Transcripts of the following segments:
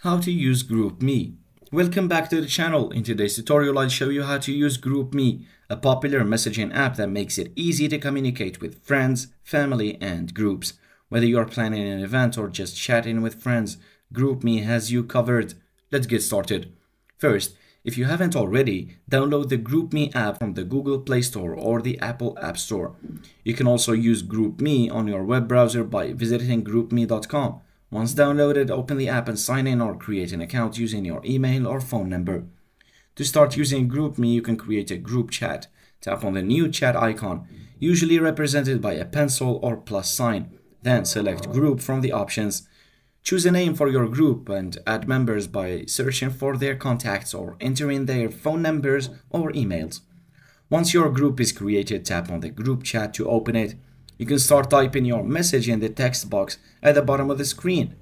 How to use GroupMe. Welcome back to the channel. In today's tutorial, I'll show you how to use GroupMe, a popular messaging app that makes it easy to communicate with friends, family, and groups. Whether you're planning an event or just chatting with friends, GroupMe has you covered. Let's get started. First, if you haven't already, download the GroupMe app from the Google Play Store or the Apple App Store. You can also use GroupMe on your web browser by visiting groupme.com. Once downloaded, open the app and sign in or create an account using your email or phone number. To start using GroupMe, you can create a group chat. Tap on the new chat icon, usually represented by a pencil or plus sign. Then select group from the options. Choose a name for your group and add members by searching for their contacts or entering their phone numbers or emails. Once your group is created, tap on the group chat to open it. You can start typing your message in the text box at the bottom of the screen.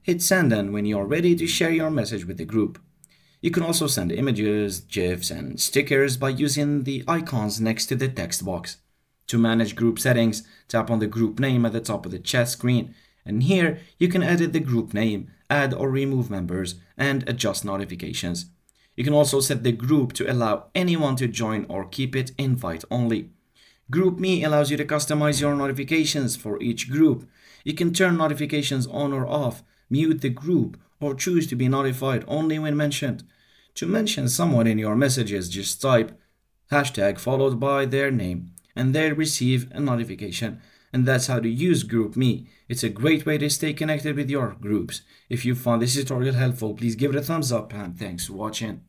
Hit send, and when you're ready to share your message with the group. You can also send images, GIFs, and stickers by using the icons next to the text box. To manage group settings, tap on the group name at the top of the chat screen, and here you can edit the group name, add or remove members, and adjust notifications. You can also set the group to allow anyone to join or keep it invite only. GroupMe allows you to customize your notifications for each group. You can turn notifications on or off, mute the group, or choose to be notified only when mentioned. To mention someone in your messages, just type hashtag followed by their name, and they'll receive a notification. And that's how to use GroupMe. It's a great way to stay connected with your groups. If you found this tutorial helpful, please give it a thumbs up, and thanks for watching.